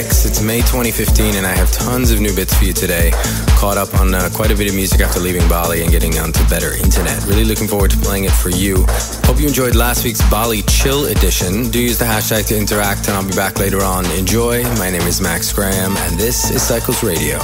It's May 2015 and I have tons of new bits for you today. Caught up on quite a bit of music after leaving Bali and getting onto better internet. Really looking forward to playing it for you. Hope you enjoyed last week's Bali Chill edition. Do use the hashtag to interact and I'll be back later on. Enjoy. My name is Max Graham and this is Cycles Radio.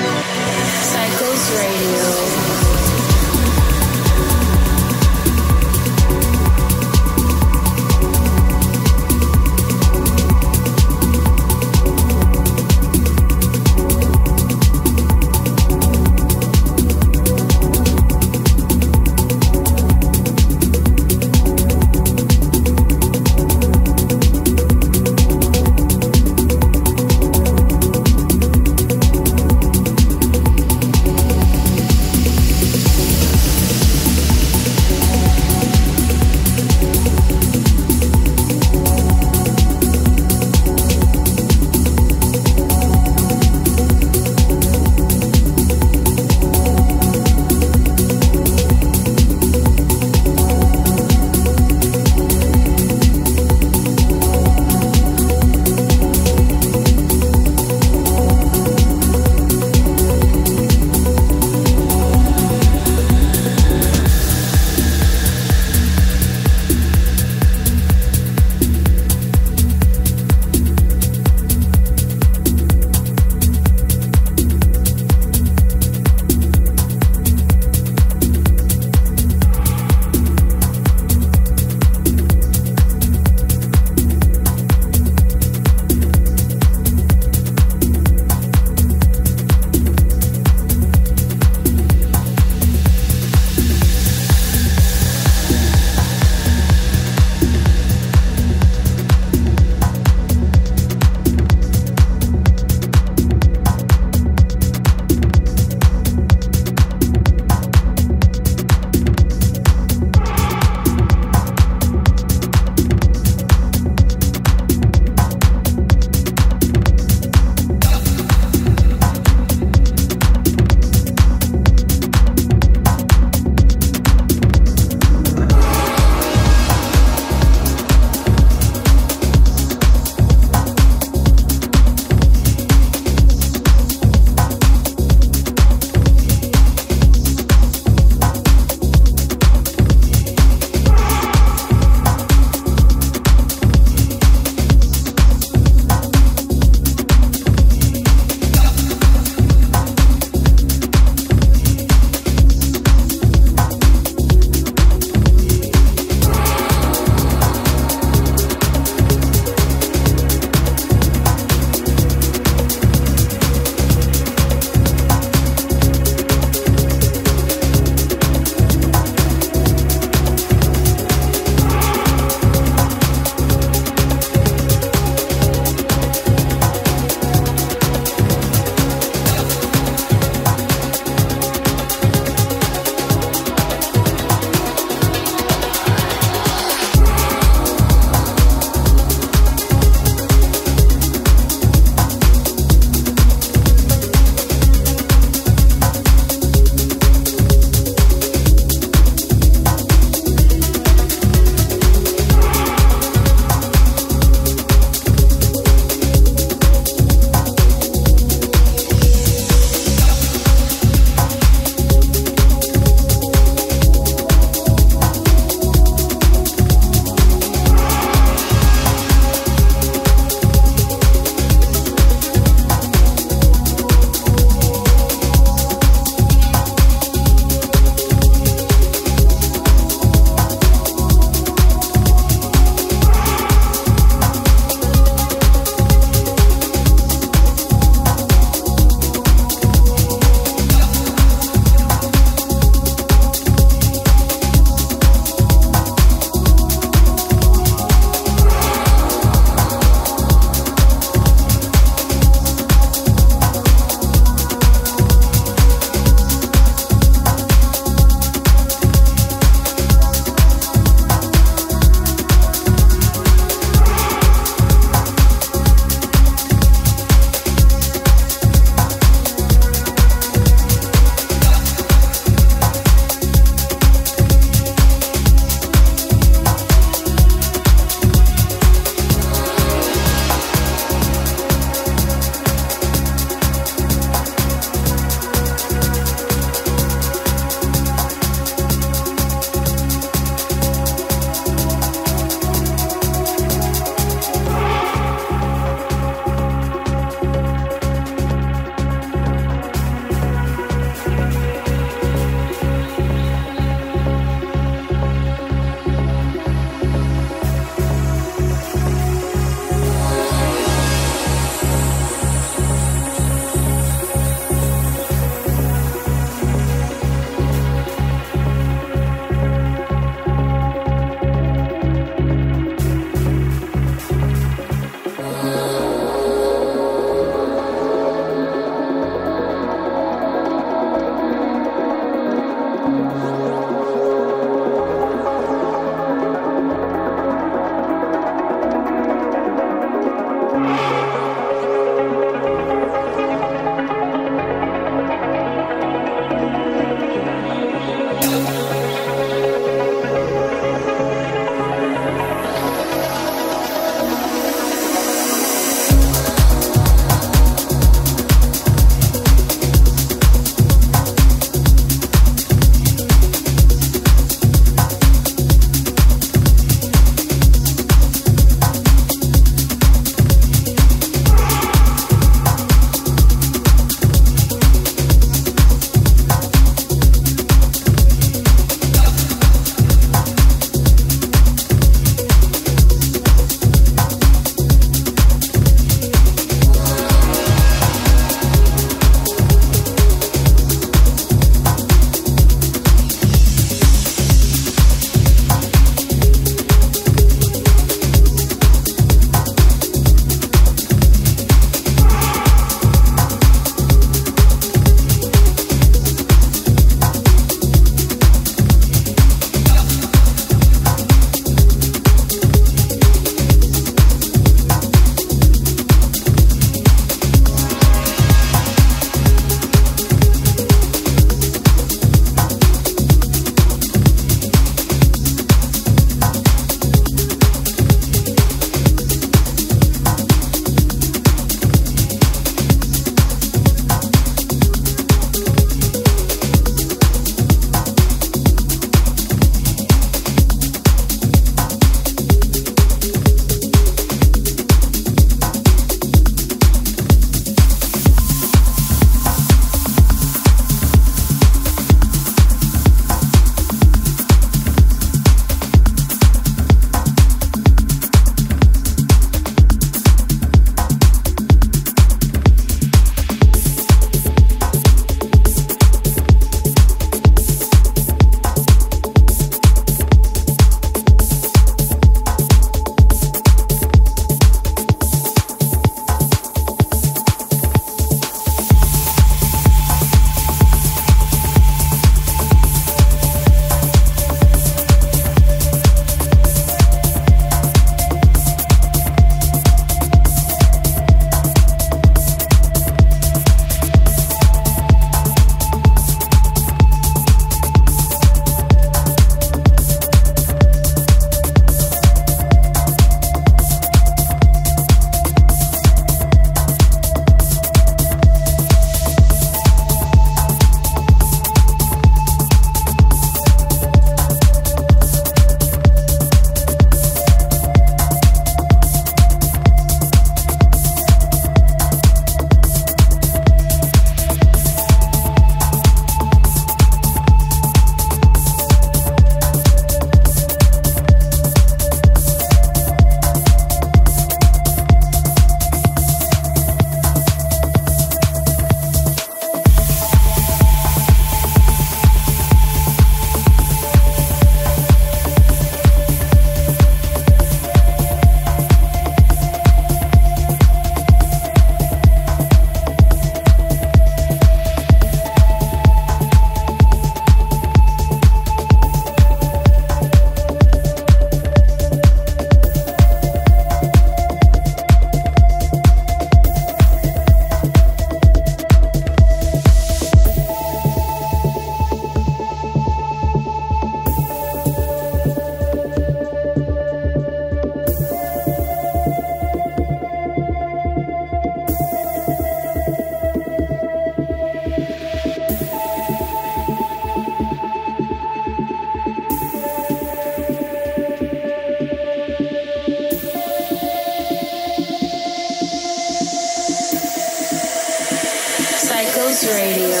Cycles Radio.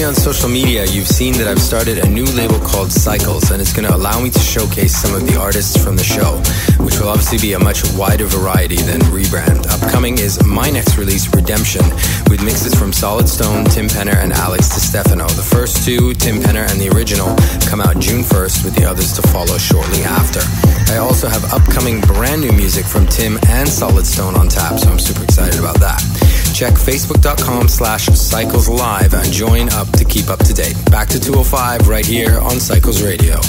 me on social media, you've seen that I've started a new label called Cycles, and it's going to allow me to showcase some of the artists from the show, which will obviously be a much wider variety than Rebrand. Upcoming is my next release, Redemption, with mixes from Solid Stone, Tim Penner, and Alex DiStefano. The first two, Tim Penner and the original, come out June 1st, with the others to follow shortly after. I also have upcoming brand new music from Tim and Solid Stone on tap, so I'm super excited about that. Check facebook.com/cycleslive and join up to keep up to date. Back to 205 right here on Cycles Radio.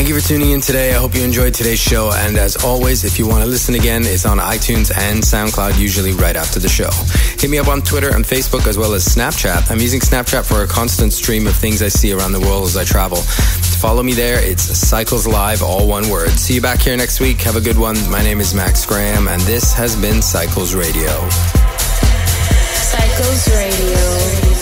Thank you for tuning in today. I hope you enjoyed today's show. And as always, if you want to listen again, it's on iTunes and SoundCloud, usually right after the show. Hit me up on Twitter and Facebook as well as Snapchat. I'm using Snapchat for a constant stream of things I see around the world as I travel. To follow me there, it's Cycles Live, all one word. See you back here next week. Have a good one. My name is Max Graham, and this has been Cycles Radio. Cycles Radio.